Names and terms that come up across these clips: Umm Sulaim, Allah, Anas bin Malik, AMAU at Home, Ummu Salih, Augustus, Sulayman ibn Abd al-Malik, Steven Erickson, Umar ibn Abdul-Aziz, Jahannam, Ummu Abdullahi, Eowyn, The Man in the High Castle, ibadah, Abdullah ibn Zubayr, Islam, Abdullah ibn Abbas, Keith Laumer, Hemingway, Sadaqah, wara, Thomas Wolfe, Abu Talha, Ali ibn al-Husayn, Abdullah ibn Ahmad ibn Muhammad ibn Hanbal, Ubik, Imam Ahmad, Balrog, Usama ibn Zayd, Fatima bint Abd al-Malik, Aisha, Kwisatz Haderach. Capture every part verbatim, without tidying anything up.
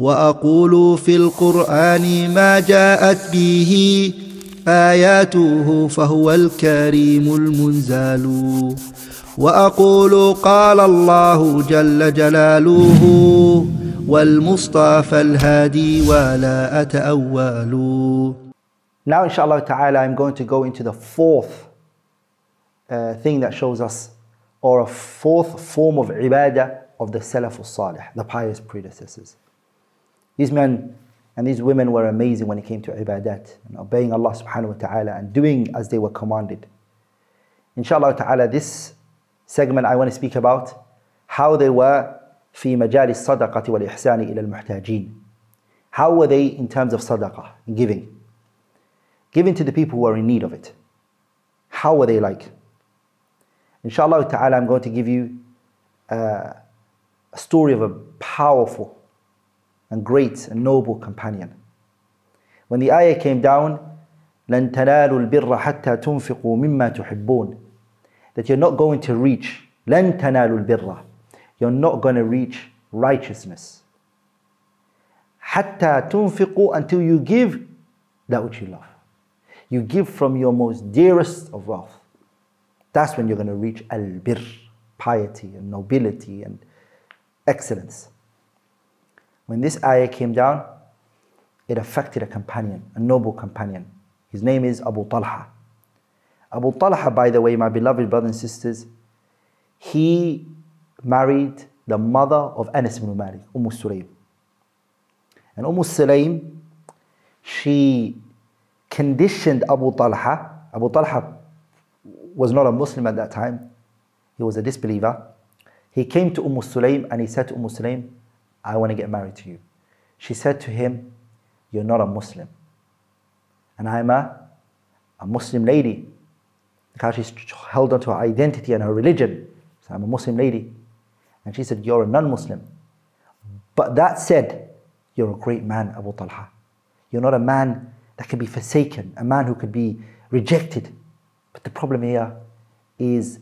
وأقول في القرآن ما جاءت به آياته فهو الكريم المنزال وأقول قال الله جل جلاله والمصطفى الهادي ولا أتأول. Now inshallah ta'ala I'm going to go into the fourth uh, thing that shows us, or a fourth form of ibadah of the Salaf al-Salih, the pious predecessors. These men and these women were amazing when it came to ibadat and obeying Allah subhanahu wa ta'ala and doing as they were commanded. Inshallah ta'ala, this segment I want to speak about how they were fi majali sadaqati wal ihsani ila al-muhtajeen. How were they in terms of sadaqah, giving? Giving to the people who are in need of it. How were they like? Inshallah ta'ala, I'm going to give you uh, a story of a powerful and great and noble companion. When the ayah came down, لَن تَنَالُوا الْبِرَّ حَتَّى تُنْفِقُوا مِمَّا تُحِبُّونَ, that you're not going to reach, لَن تَنَالُوا الْبِرَّ, you're not going to reach righteousness, حَتَّى تُنْفِقُوا, until you give that which you love. You give from your most dearest of wealth. That's when you're going to reach al-birr, piety and nobility and excellence. When this ayah came down, it affected a companion, a noble companion. His name is Abu Talha. Abu Talha, by the way, my beloved brothers and sisters, he married the mother of Anas bin Malik, Umm Sulaim. And Umm Sulaim, she conditioned Abu Talha. Abu Talha was not a Muslim at that time. He was a disbeliever. He came to Umm Sulaim and he said to Umm Sulaim, I want to get married to you. She said to him, you're not a Muslim. And I'm a, a Muslim lady. Because she's held on to her identity and her religion. So I'm a Muslim lady. And she said, you're a non-Muslim. But that said, you're a great man, Abu Talha. You're not a man that can be forsaken, a man who could be rejected. But the problem here is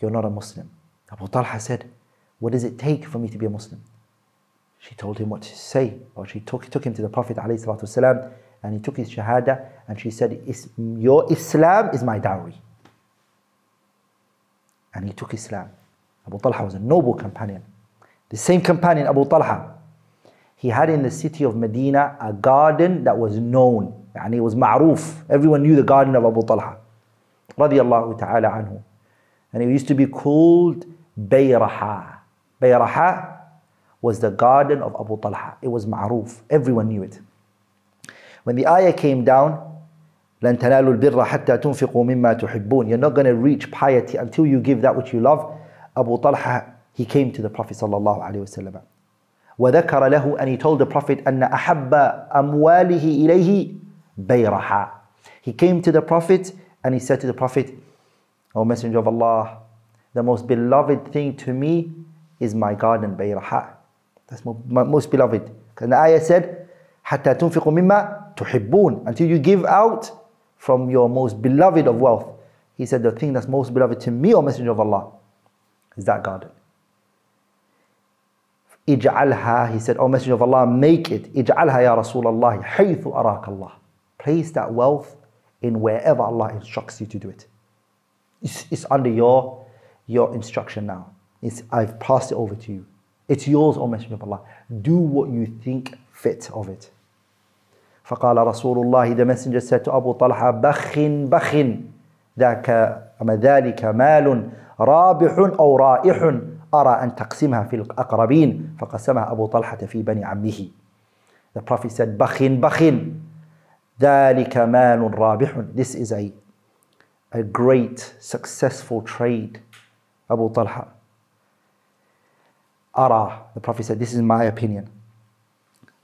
you're not a Muslim. Abu Talha said, what does it take for me to be a Muslim? She told him what to say, or she took, took him to the Prophet ﷺ, and he took his shahada, and she said, your Islam is my dowry. And he took Islam. Abu Talha was a noble companion. The same companion, Abu Talha, he had in the city of Medina a garden that was known, and it was ma'roof. Everyone knew the garden of Abu Talha, radiyallahu ta'ala anhu. And it used to be called Bayraha. Bayraha was the garden of Abu Talha. It was ma'roof. Everyone knew it. When the ayah came down, لَن تَنَالُوا الْبِرَّ حَتَّى تُنْفِقُوا مِمَّا تُحِبُّونَ, you're not going to reach piety until you give that which you love. Abu Talha, he came to the Prophet sallallahu alaihi wasallam. وَذَكَرَ لَهُ, and he told the Prophet أَنَّ أَحَبَّ أَمْوَالِهِ إِلَيْهِ بَيْرَحَا. He came to the Prophet and he said to the Prophet, O Messenger of Allah, the most beloved thing to me is my garden, Bayraha. That's my most beloved. And the ayah said, حَتَّى تُنْفِقُوا مِمَّا تُحِبُّونَ, until you give out from your most beloved of wealth. He said, the thing that's most beloved to me, O Messenger of Allah, is that garden. اِجْعَلْهَا, he said, O Messenger of Allah, make it. اِجْعَلْهَا يَا رَسُولَ اللَّهِ حَيْثُ أَرَاكَ اللَّهِ. Place that wealth in wherever Allah instructs you to do it. It's, it's under your, your instruction now. It's, I've passed it over to you. It's yours, O Messenger of Allah. Do what you think fit of it. فَقَالَ رَسُولُ اللَّهِ, the Messenger said to Abu Talha, بَخٍ بَخٍ ذَلِكَ مَالٌ رَابِحٌ أَوْ رَائِحٌ أَرَى أَن تَقْسِمْهَا فِي الْأَقْرَبِينَ فَقَسَمَهَا أَبُو طَلْحَةَ فِي بَنِي عَمِّهِ. The Prophet said, بَخٍ بَخٍ ذَلِكَ مَالٌ رَابِحٌ. This is a, a great, successful trade, Abu Talha. Ara, the Prophet said, this is my opinion.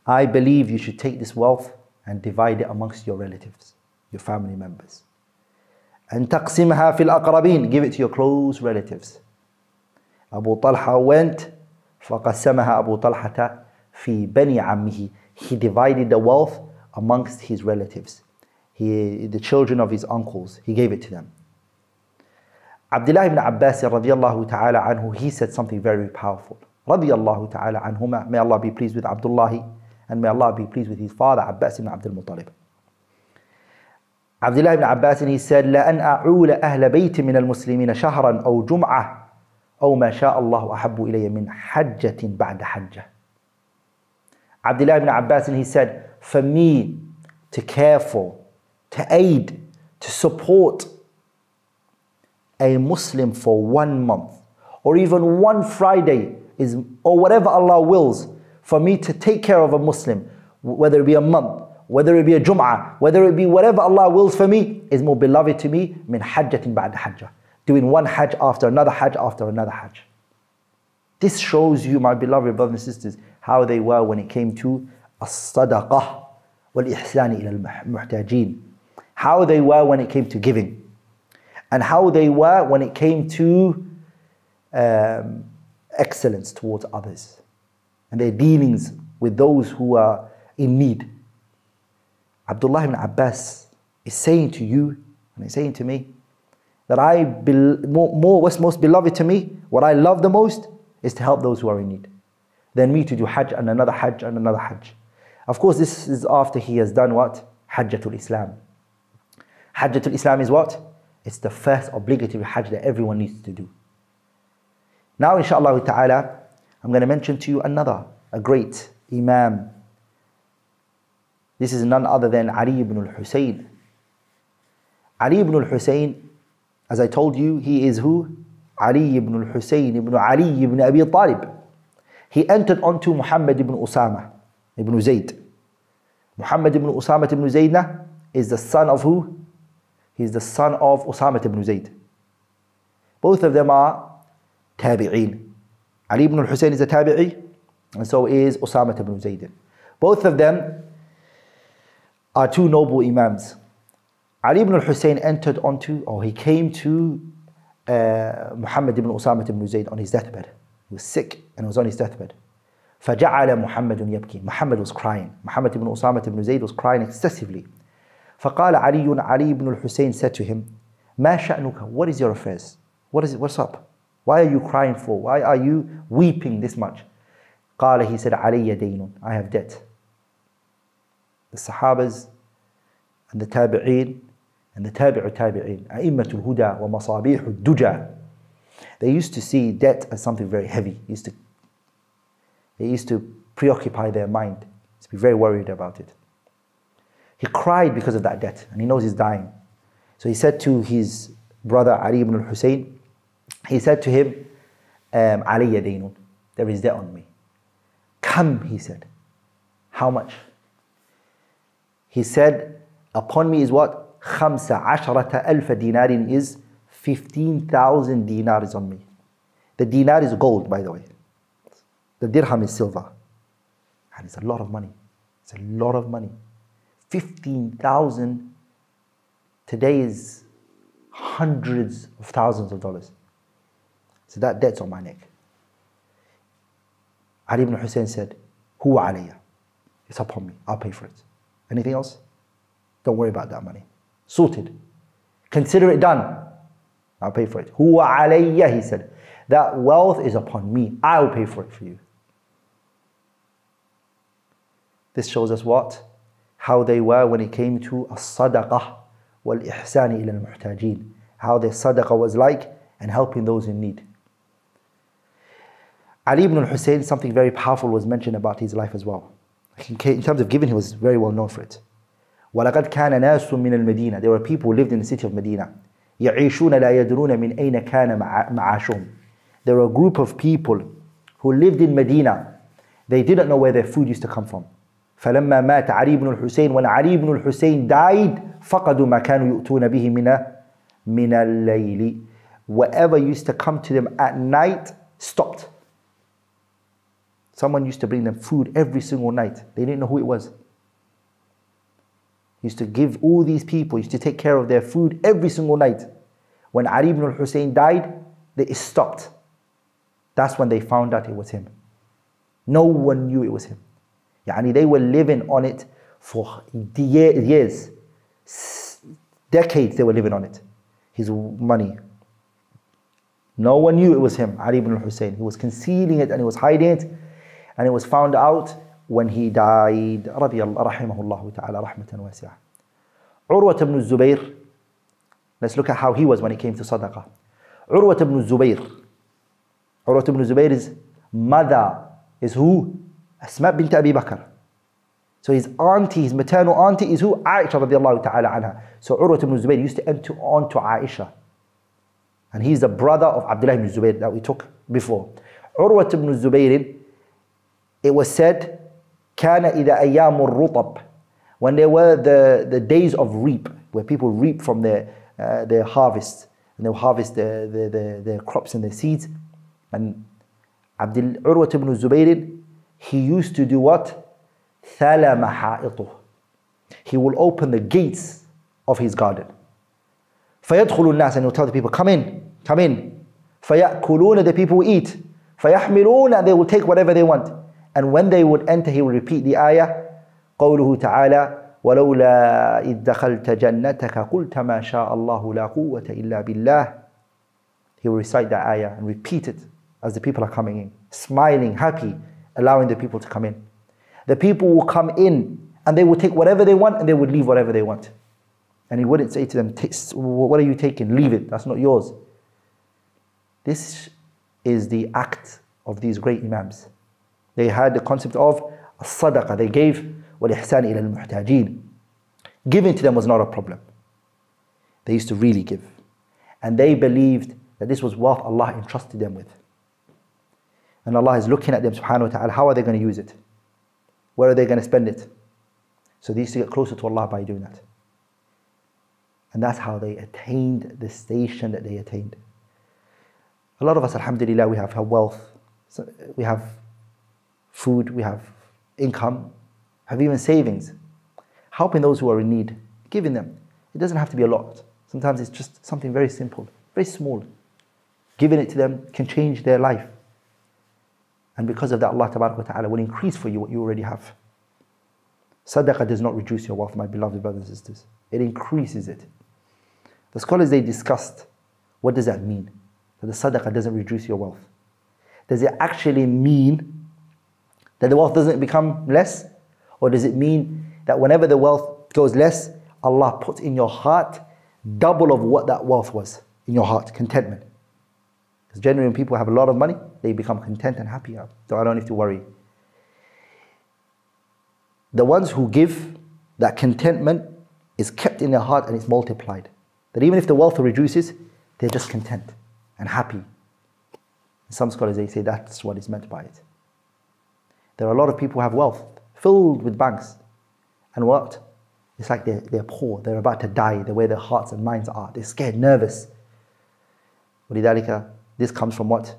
I believe you should take this wealth and divide it amongst your relatives, your family members. And taqsimha fil aqrabin, give it to your close relatives. Abu Talha went, faqasamaha Abu Talhata fi bani ammihi. He divided the wealth amongst his relatives. He, the children of his uncles, he gave it to them. Abdullah ibn Abbas radiyallahu ta'ala anhu, he said something very powerful. رضي الله تعالى عنهما, may Allah be pleased with Abdullah and may Allah be pleased with his father, Abbas ibn Abdul Muttalib. Abdullah ibn Abbas, and he said, لَأَنْ أَعُولَ أَهْلَ بَيْتِ مِنَ الْمُسْلِمِينَ شَهْرًا أَوْ جُمْعَةً أَوْ مَا شَاءَ اللَّهُ أَحَبُّ إِلَيَّ مِنْ حَجَّةٍ بَعْدَ حَجَّةٍ. Abdullah ibn Abbas, and he said, for me to care for, to aid, to support a Muslim for one month, or even one Friday, is, or whatever Allah wills, for me to take care of a Muslim, whether it be a month, whether it be a Jum'ah, whether it be whatever Allah wills for me, is more beloved to me, min hajjatin ba'da hajjah. Doing one hajj after another hajj after another hajj. This shows you, my beloved brothers and sisters, how they were when it came to as-sadaqah wal-ihsani ila al-muhtajeen. How they were when it came to giving. And how they were when it came to um, excellence towards others. And their dealings with those who are in need. Abdullah ibn Abbas is saying to you, and he's saying to me, that I be, more, more what's most beloved to me, what I love the most, is to help those who are in need, than me to do hajj and another hajj and another hajj. Of course, this is after he has done what? Hajjatul Islam. Hajjatul Islam is what? It's the first obligatory hajj that everyone needs to do. Now, inshaAllah ta'ala, I'm going to mention to you another, a great Imam. This is none other than Ali ibn al-Husayn. Ali ibn al-Husayn, as I told you, he is who? Ali ibn al-Husayn ibn Ali ibn Abi Talib. He entered onto Muhammad ibn Usama ibn Zayd. Muhammad ibn Usama ibn Zayd is the son of who? He is the son of Usama ibn Zayd. Both of them are tabi'een. Ali ibn al-Husayn is a tabi'i, and so is Usama ibn Zayd. Both of them are two noble imams. Ali ibn al-Husayn entered onto, or he came to uh, Muhammad ibn Usama ibn Zayd on his deathbed. He was sick and was on his deathbed. فَجَعَلَ مُحَمَّدٌ يَبْكِي. Muhammad was crying. Muhammad ibn Usama ibn Zayd was crying excessively. فَقَالَ عَلِيٌّ Ali ibn al-Husayn said to him, مَا شَأْنُكَ? What is your affairs? What is it? What's up? Why are you crying for? Why are you weeping this much? قَالَ, he said, عَلَيَّ دَيْنٌ. I have debt. The Sahabas and the Tabi'een and the Tabi'u Tabi'een, A'immatul Huda wa Masabihul Duja, they used to see debt as something very heavy. It used to, it used to preoccupy their mind, to be very worried about it. He cried because of that debt, and he knows he's dying. So he said to his brother Ali ibn al-Husayn, he said to him, um, Aliyya Dainun, there is debt on me. Come, he said. How much? He said, upon me is what? Khamsa asharata alfa dinarin is fifteen thousand dinar is on me. The dinar is gold, by the way. The dirham is silver. And it's a lot of money. It's a lot of money. fifteen thousand today is hundreds of thousands of dollars. So that debt's on my neck. Ali ibn Hussein said, Huwa alayya. It's upon me. I'll pay for it. Anything else? Don't worry about that money. Sorted. Consider it done. I'll pay for it. Huwa alayya, he said. That wealth is upon me. I'll pay for it for you. This shows us what? How they were when it came to as-sadaqah wal-ihsani ila al-muhtajeen. How their sadaqah was like and helping those in need. Ali ibn al-Husayn, something very powerful was mentioned about his life as well. In terms of giving, he was very well known for it. وَلَقَدْ كَانَ نَاسٌ مِنَ الْمَدِينَةِ. There were people who lived in the city of Medina. يَعِيشُونَ لَا يَدْرُونَ مِنْ أَيْنَ كَانَ مَعَاشُهُمْ. There were a group of people who lived in Medina. They didn't know where their food used to come from. فَلَمَّا مَاتَ عَلِي بْنُ الْحُسَيْنِ. When Ali ibn al-Husayn died, فَقَدُوا مَا كَانُوا يُؤْتُونَ بِهِ مِنَ مِنَ اللَّيْلِ. Whatever used to come to them at night stopped. Someone used to bring them food every single night. They didn't know who it was. Used to give all these people, used to take care of their food every single night. When Ali ibn al-Husayn died, it stopped. That's when they found out it was him. No one knew it was him. Yani they were living on it for years. Decades they were living on it. His money. No one knew it was him, Ali ibn al-Husayn. He was concealing it and he was hiding it. And it was found out when he died, rahimahullah ta'ala, rahmatan wasi'ah. Urwah ibn al-Zubayr, let's look at how he was when it came to Sadaqah. Urwah ibn al-Zubayr, Urwah ibn Zubayr's mother is who? Asma bint Abi Bakr. So his auntie, his maternal auntie is who? Aisha radiallahu ta'ala anha. So Urwah ibn Zubayr used to enter on to Aisha. And he's the brother of Abdullah ibn Zubayr that we took before. Urwah ibn Zubayr, it was said, كَانَ إِذَا أَيَّامُ الرُّطَبِ, when there were the, the days of reap, where people reap from their, uh, their harvest, and they'll harvest their, their, their, their crops and their seeds. And Abdul Urwah ibn Zubayr, he used to do what? ثَلَمَ حَائِطُهُ, he will open the gates of his garden. فَيَدْخُلُ النَّاسَ, and he'll tell the people, come in, come in. فَيَأْكُلُونَ, the people will eat. فَيَحْمِلُونَ, they will take whatever they want. And when they would enter, he will repeat the ayah, قَوْلُهُ تَعَالَى وَلَوْلَا إِذْ دَخَلْتَ جَنَّتَكَ قُلْتَ مَا شَاءَ اللَّهُ لَا قُوَّةَ إِلَّا بِاللَّهِ. He will recite the ayah and repeat it as the people are coming in, smiling, happy, allowing the people to come in. The people will come in and they will take whatever they want and they would leave whatever they want. And he wouldn't say to them, what are you taking? Leave it, that's not yours. This is the act of these great Imams. They had the concept of Sadaqah. They gave, wal-ihsan ila al-muhtajeen. Giving to them was not a problem. They used to really give. And they believed that this was wealth Allah entrusted them with. And Allah is looking at them, subhanahu wa ta'ala, how are they going to use it? Where are they going to spend it? So they used to get closer to Allah by doing that. And that's how they attained the station that they attained. A lot of us, alhamdulillah, we have wealth, we have food, we have income, have even savings. Helping those who are in need, giving them. It doesn't have to be a lot. Sometimes it's just something very simple, very small. Giving it to them can change their life. And because of that, Allah ta'ala will increase for you what you already have. Sadaqah does not reduce your wealth, my beloved brothers and sisters. It increases it. The scholars, they discussed, what does that mean? That the sadaqah doesn't reduce your wealth. Does it actually mean that the wealth doesn't become less? Or does it mean that whenever the wealth goes less, Allah puts in your heart double of what that wealth was in your heart, contentment? Because generally when people have a lot of money, they become content and happy. So I don't need to worry. The ones who give, that contentment is kept in their heart and it's multiplied. That even if the wealth reduces, they're just content and happy. Some scholars, they say that's what is meant by it. There are a lot of people who have wealth filled with banks. And what? It's like they're, they're poor. They're about to die the way their hearts and minds are. They're scared, nervous. This comes from what?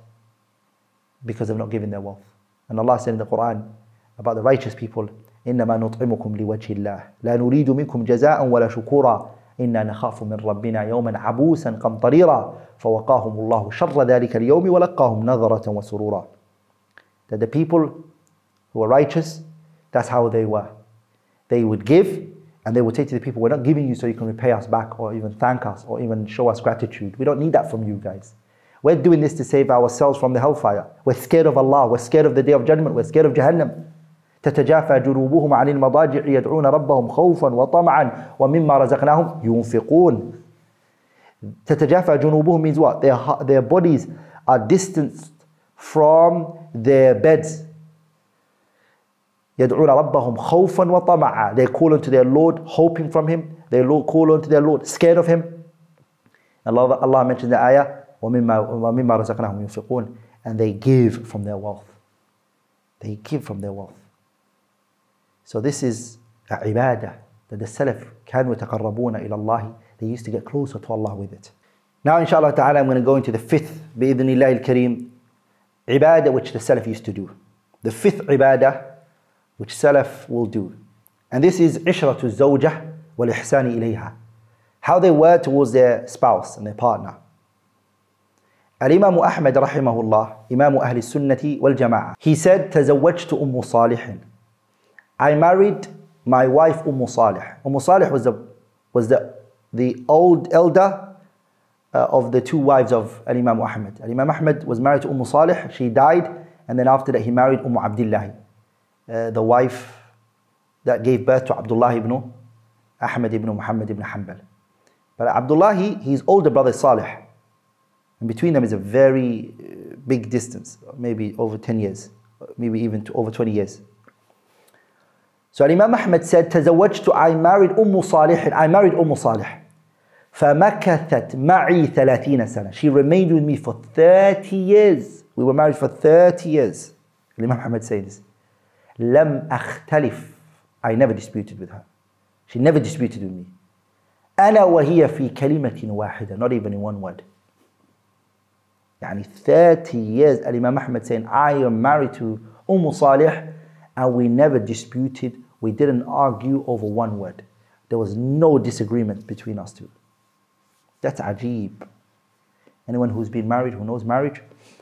Because they've not given their wealth. And Allah said in the Quran about the righteous people, إِنَّمَا نُطْعِمُكُمْ لِوَجْهِ اللَّهِ لَا نُرِيدُ مِنْكُمْ جَزَاءً وَلَا شُكُورًا إِنَّا نَخَافُ مِنْ رَبِّنَا يَوْمًا عَبُوسًا قَمْطَرِيرًا فَوَقَاهُمُ اللَّهُ شَرَّ ذَلِكَ الْيَوْمِ وَلَقَّاهُمْ نَظَرَةً وَسُرُورًا. That the people who are righteous, that's how they were. They would give and they would say to the people, we're not giving you so you can repay us back or even thank us or even show us gratitude. We don't need that from you guys. We're doing this to save ourselves from the hellfire. We're scared of Allah. We're scared of the day of judgment. We're scared of Jahannam. تَتَجَافَى جُنُوبُهُمْ عَنِ الْمَضَاجِعِ يَدْعُونَ رَبَّهُمْ خَوْفًا وَطَمْعًا وَمِمَّا رَزَقْنَاهُمْ يُنْفِقُونَ. تَتَجَافَى جُنُوبُهُمْ means what? Their, their bodies are distanced from their beds. يَدْعُونَ رَبَّهُمْ خَوْفًا وَطَمْعًا. They call unto their Lord, hoping from Him. They call unto their Lord, scared of Him. Allah, Allah mentioned the ayah, and they give from their wealth. They give from their wealth. So this is a ibadah that the Salaf, كانوا يتقربون إلى الله, they used to get closer to Allah with it. Now inshallah ta'ala, I'm going to go into the fifth, بإذن الله الكريم, ibadah which the Salaf used to do. The fifth ibadah which Salaf will do. And this is عشرة الزوجة والإحسان إليها. How they were towards their spouse and their partner. Al-Imam Ahmad rahimahullah, Imam Ahl Sunnati wal Jama'ah, he said, Tazawwajtu Ummu Salih. I married my wife Ummu Salih. Ummu Salih was the was the the old elder uh, of the two wives of Al-Imam Ahmad. Al-Imam Ahmad was married to Ummu Salih. She died, and then after that he married Ummu Abdullahi. uh, the wife that gave birth to Abdullah ibn Ahmad ibn Muhammad ibn Hanbal. But Abdullah, his older brother Saleh, and between them is a very big distance, maybe over ten years, maybe even to over twenty years. So Imam Ahmad said, "Tazawajtu, I married Ummu Salih, I married Ummu Salih. فَمَكَثَتْ مَعِي ثَلَاثِينَ سَنَةً." She remained with me for thirty years. We were married for thirty years. Imam Ahmad said this. لَمْ أَخْتَلِفْ. I never disputed with her. She never disputed with me. أَنَا وَهِيَ فِي كَلِمَةٍ وَاحِدَةٍ. Not even in one word. Yani thirty years, Imam Ahmad saying, I am married to Ummu Salih, and we never disputed. We didn't argue over one word. There was no disagreement between us two. That's ajib. Anyone who's been married, who knows marriage,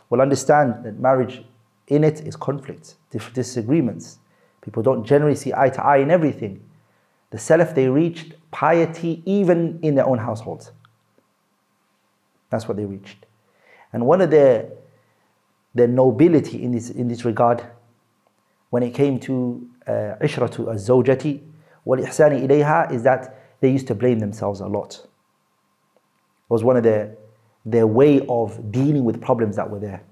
will understand that marriage in it is conflict, disagreements. People don't generally see eye to eye in everything. The Salaf, they reached piety even in their own households. That's what they reached. And one of their, their nobility in this, in this regard, when it came to uh, Ishratu al-Zawjati wal-Ihsani ilayha, is that they used to blame themselves a lot. It was one of their, their way of dealing with problems that were there.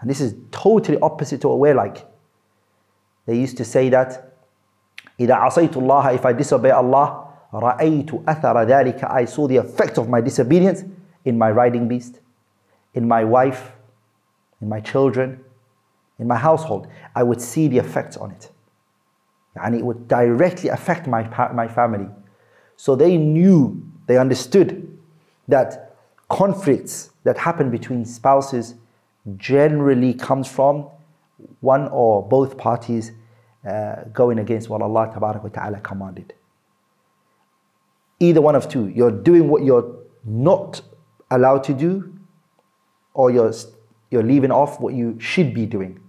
And this is totally opposite to what we're like. They used to say that, إِذَا عَصَيْتُ اللَّهَ, if I disobey Allah, رَأَيْتُ أَثَرَ ذَلِكَ, I saw the effect of my disobedience in my riding beast, in my wife, in my children, in my household. I would see the effects on it. And it would directly affect my, my family. So they knew, they understood that conflicts that happen between spouses generally comes from one or both parties uh, going against what Allah Tabarak wa Ta'ala commanded. Either one of two. You're doing what you're not allowed to do, or you're, you're leaving off what you should be doing.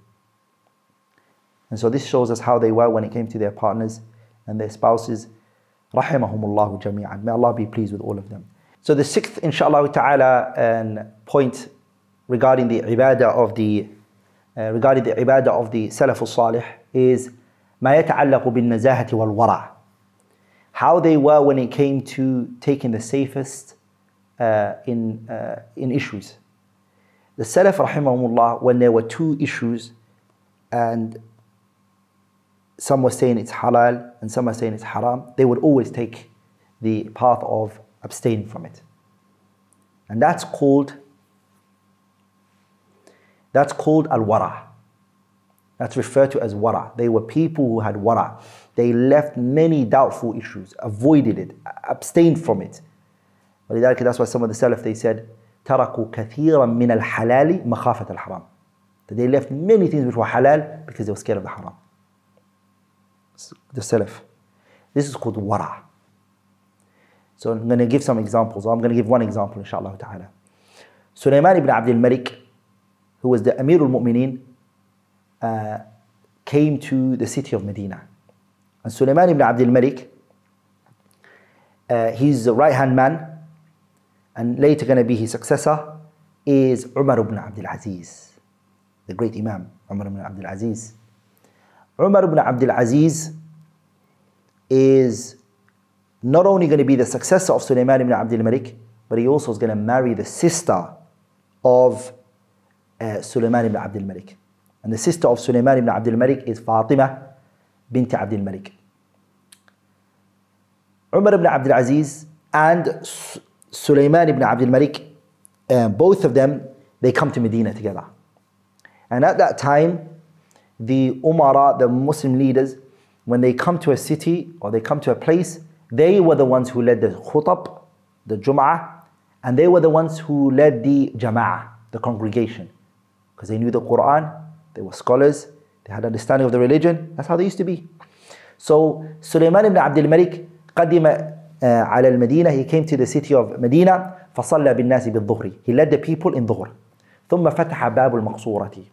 And so this shows us how they were when it came to their partners and their spouses. Rahimahumullahu jami'an. May Allah be pleased with all of them. So the sixth, inshallah ta'ala, and point regarding the ibadah of the uh, regarding the ibadah of the Salaf al-Salih is مَا يَتَعَلَّقُ بِالنَّزَاهَةِ وَالْوَرَعِ. How they were when it came to taking the safest uh, in uh, in issues. The Salaf rahimahumullah, when there were two issues, and some were saying it's halal and some were saying it's haram, they would always take the path of abstaining from it. And that's called, that's called al-wara. That's referred to as wara. They were people who had wara. They left many doubtful issues, avoided it, abstained from it. That's why some of the Salaf, they said, تَرَكُوا كَثِيرًا مِنَ الْحَلَالِ مَخَافَةَ الْحَرَامِ. That they left many things which were halal because they were scared of the haram. The Salaf. This is called wara. So I'm going to give some examples. I'm going to give one example, inshallah ta'ala. Sulayman ibn Abd al-Malik, who was the Amir al-Mu'mineen, uh, came to the city of Medina. And Sulayman ibn Abd al-Malik, uh, his right-hand man, and later going to be his successor, is Umar ibn Abdul-Aziz, the great Imam, Umar ibn Abdul-Aziz. Umar ibn Abdul-Aziz is not only going to be the successor of Sulayman ibn Abd al-Malik, but he also is going to marry the sister of uh, Sulayman ibn Abd al-Malik. And the sister of Sulayman ibn Abd al-Malik is Fatima bint Abd al-Malik. Umar ibn Abd al-Aziz and Sulayman ibn Abd al-Malik, uh, both of them, they come to Medina together. And at that time, the Umara, the Muslim leaders, when they come to a city or they come to a place, they were the ones who led the khutab, the Jum'ah, and they were the ones who led the Jama'ah, the congregation. Because they knew the Quran, they were scholars, they had understanding of the religion. That's how they used to be. So Sulayman ibn Abd al-Malik qadima ala al-Madina, he came to the city of Medina, فَصَلَّى بِالنَّاسِ بِالظُّهْرِ. He led the people in Dhuhr. ثُمَّ فَتَحَ بَابُ الْمَقْصُورَةِ.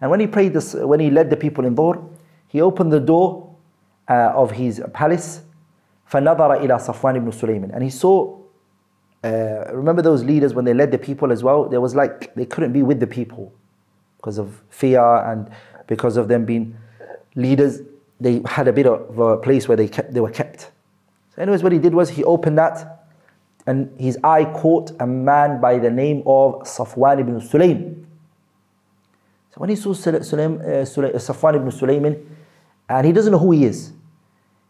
And when he prayed this, when he led the people in Dhuhr, he opened the door uh, of his palace. فَنَظَرَ إِلَىٰ صَفْوَانِ ibn Sulaym. And he saw, uh, remember those leaders when they led the people as well, there was like, they couldn't be with the people because of fear and because of them being leaders, they had a bit of a place where they kept, they were kept. So anyways, what he did was he opened that and his eye caught a man by the name of Safwan ibn Sulaym. So when he saw Sulaim, uh, Sulaim, uh, Safwan ibn Sulaym, and he doesn't know who he is,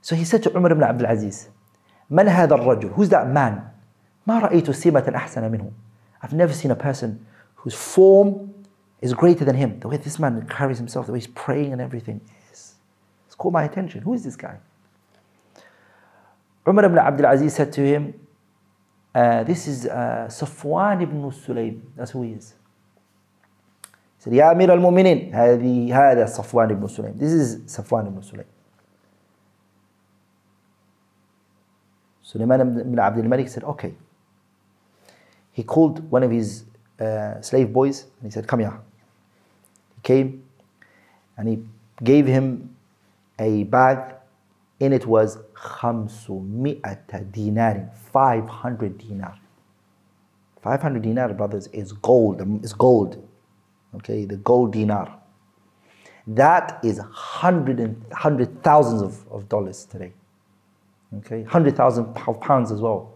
so he said to Umar ibn Abdul-Aziz, "Man hadha ar-rajul? Who's that man? Ma ra'aytu simatan ahsana minhu. I've never seen a person whose form is greater than him. The way this man carries himself, the way he's praying and everything, is, it's caught my attention. Who is this guy?" Umar ibn Abdul-Aziz said to him, uh, "This is uh, Safwan ibn Sulaym. That's who he is." He said, "Ya Amir al-Mu'minin, hada Safwan ibn Sulaym. This is Safwan ibn Sulaym." Sulayman ibn Abd al-Malik said, "Okay." He called one of his uh, slave boys and he said, "Come here." He came and he gave him a bag. In it was khamsumi'ata dinarin, five hundred dinar. five hundred dinar, brothers, is gold. It's gold. Okay, the gold dinar. That is hundred and hundred thousands of, of dollars today. Okay, hundred thousand pounds as well.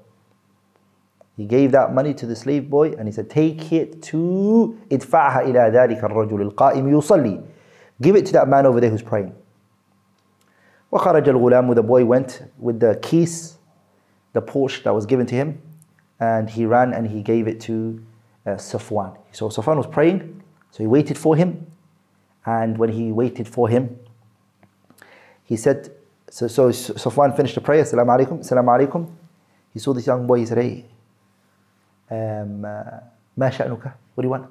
He gave that money to the slave boy and he said, "Take it to idfa'ha ila dhalika ar-rajul al-qa'im yusalli." Give it to that man over there who's praying. Wa kharaja al-ghulam, the boy went with the keys, the pouch that was given to him, and he ran and he gave it to uh, Safwan. So Safwan was praying, so he waited for him, and when he waited for him, he said, so, so Safwan finished the prayer, "Assalamu alaikum, assalamu alaikum." He saw this young boy, he said, "Hey, Um, uh, what do you want?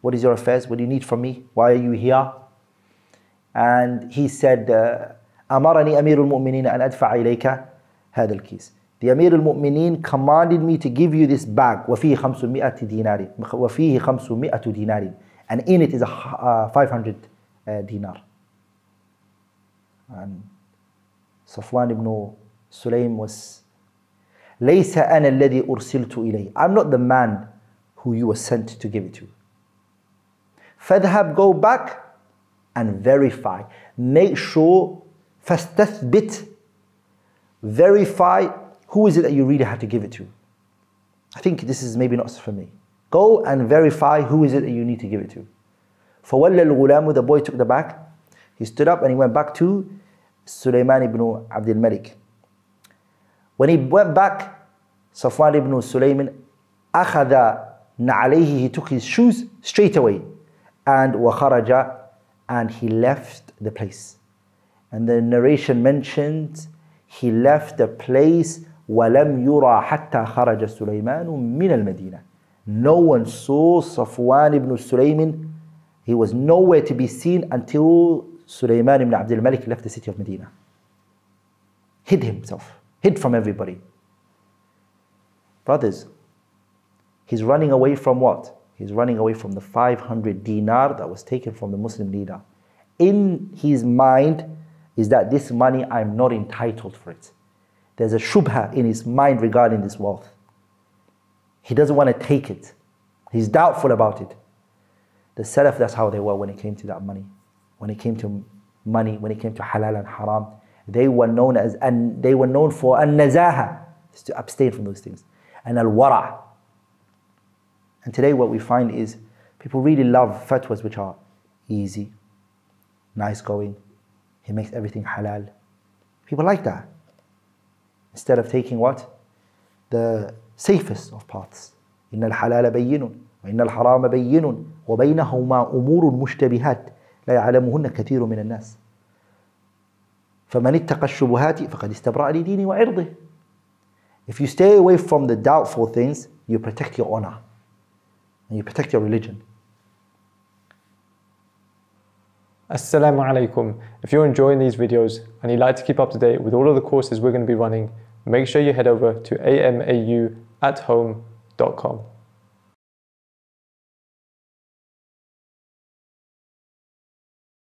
What is your affairs? What do you need from me? Why are you here?" And he said, uh, "Amarani Amirul Mu'mineen an adfa'a ilayka hadha al-kis." The Amirul Mu'mineen commanded me to give you this bag. وَفِيهِ خَمْسُمِئَةُ دِينَارٍ وَفِيهِ خَمْسُمِئَةُ دِينَارٍ, and in it is a uh, five hundred uh, dinar. And Safwan ibn Sulaym was, "Laysa ana alladhi ursiltu ilayhi. I'm not the man who you were sent to give it to. Fadhhab, go back and verify. Make sure, fastathbit, verify who is it that you really had to give it to. I think this is maybe not for me. Go and verify who is it that you need to give it to." فَوَلَّ الْغُلَامُ, the boy took the bag. He stood up and he went back to Sulayman ibn Abd al-Malik. When he went back, Safwan ibn Sulaym, أخذ نعليه, he took his shoes straight away, and وخرج, and he left the place. And the narration mentions he left the place ولم يرى حتى خرج سليمان من المدينة. No one saw Safwan ibn Sulaym. He was nowhere to be seen until Sulayman ibn Abd al-Malik left the city of Medina. Hid himself. Hid from everybody. Brothers, he's running away from what? He's running away from the five hundred dinar that was taken from the Muslim leader. In his mind is that this money, I'm not entitled for it. There's a shubha in his mind regarding this wealth. He doesn't want to take it. He's doubtful about it. The Salaf, that's how they were when it came to that money. When it came to money, when it came to halal and haram, they were known as, and they were known for an-nazaha, to abstain from those things, and al-wara. And today what we find is people really love fatwas which are easy, nice going. He makes everything halal. People like that, instead of taking what? The safest of paths. إِنَّ الْحَلَالَ بَيِّنٌ وَإِنَّ الْحَرَامَ بَيِّنٌ وَبَيْنَهُمَا أُمُورٌ مُشْتَبِهَاتٌ لَا يَعْلَمُهُنَّ كَثِيرٌ مِنَ النَّاسِ. If you stay away from the doubtful things, you protect your honor and you protect your religion. Assalamu alaikum. If you're enjoying these videos and you'd like to keep up to date with all of the courses we're going to be running, make sure you head over to amau at home dot com.